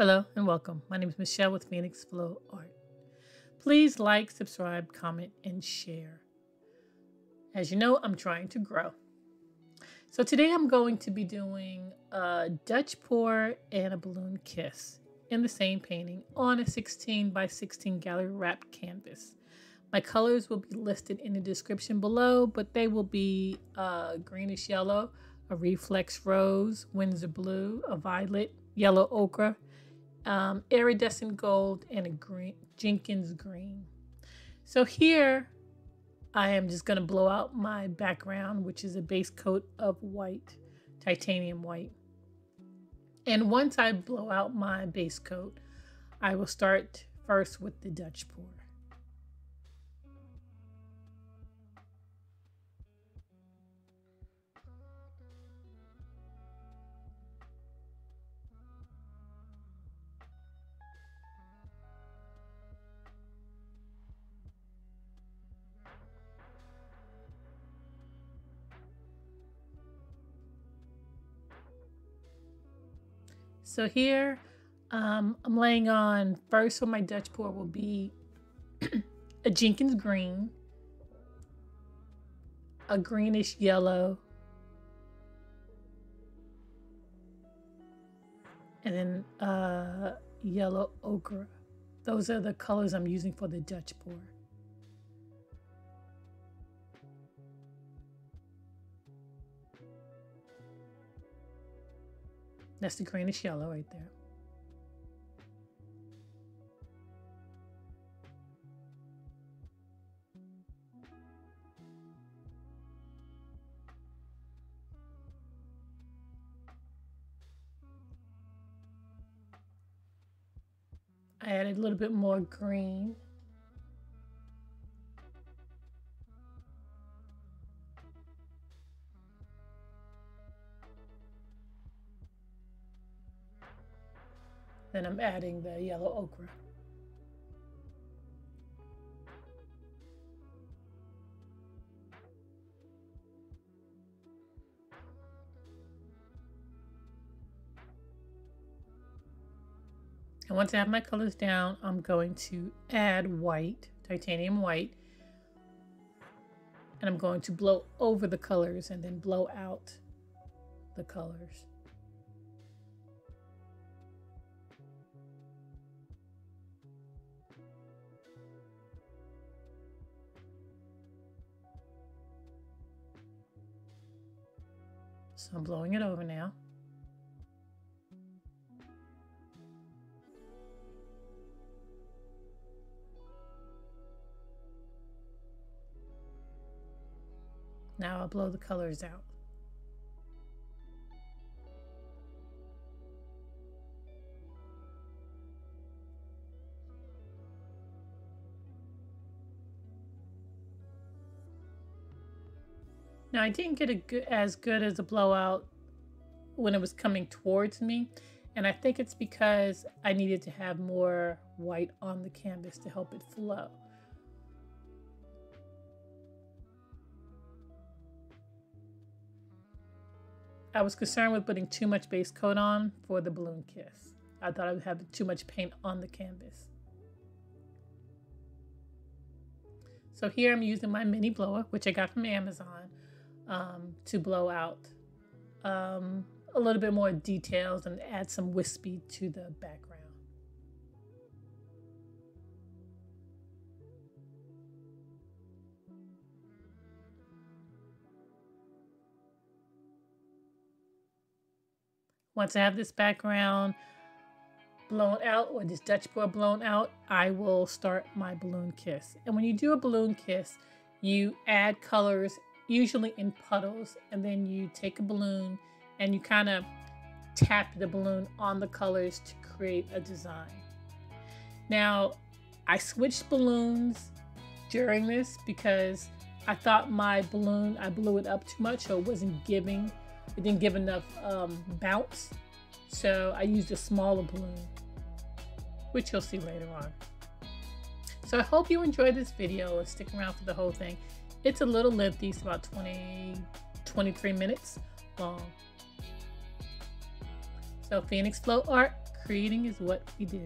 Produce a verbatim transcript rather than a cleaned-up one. Hello and welcome. My name is Michelle with Phoenix Flow Art. Please like, subscribe, comment, and share. As you know, I'm trying to grow. So today I'm going to be doing a Dutch Pour and a Balloon Kiss in the same painting on a sixteen by sixteen gallery wrapped canvas. My colors will be listed in the description below, but they will be a Greenish Yellow, a Reflex Rose, Windsor Blue, a Violet, Yellow Ochre, Um, Iridescent Gold, and a green, Jenkins Green. So here I am just going to blow out my background, which is a base coat of white, titanium white. And once I blow out my base coat, I will start first with the Dutch Pour. So here um, I'm laying on, first for my Dutch Pour will be a Jenkins Green, a Greenish Yellow, and then uh, Yellow Ochre. Those are the colors I'm using for the Dutch Pour. That's the greenish yellow right there. I added a little bit more green. Then I'm adding the yellow ochre. And once I have my colors down, I'm going to add white, titanium white, and I'm going to blow over the colors and then blow out the colors. So I'm blowing it over now. Now I'll blow the colors out. Now I didn't get a good, as good as a blowout when it was coming towards me, and I think it's because I needed to have more white on the canvas to help it flow. I was concerned with putting too much base coat on for the Balloon Kiss. I thought I would have too much paint on the canvas. So here I'm using my mini blower, which I got from Amazon. Um, to blow out um, a little bit more details and add some wispy to the background. Once I have this background blown out, or this Dutch Pour blown out, I will start my Balloon Kiss. And when you do a Balloon Kiss, you add colors usually in puddles, and then you take a balloon and you kind of tap the balloon on the colors to create a design. Now, I switched balloons during this because I thought my balloon, I blew it up too much, so it wasn't giving, it didn't give enough um, bounce. So I used a smaller balloon, which you'll see later on. So I hope you enjoyed this video and stick around for the whole thing. It's a little lengthy, it's about twenty, twenty-three minutes long. So Phoenix Flow Art, Creating is what we do.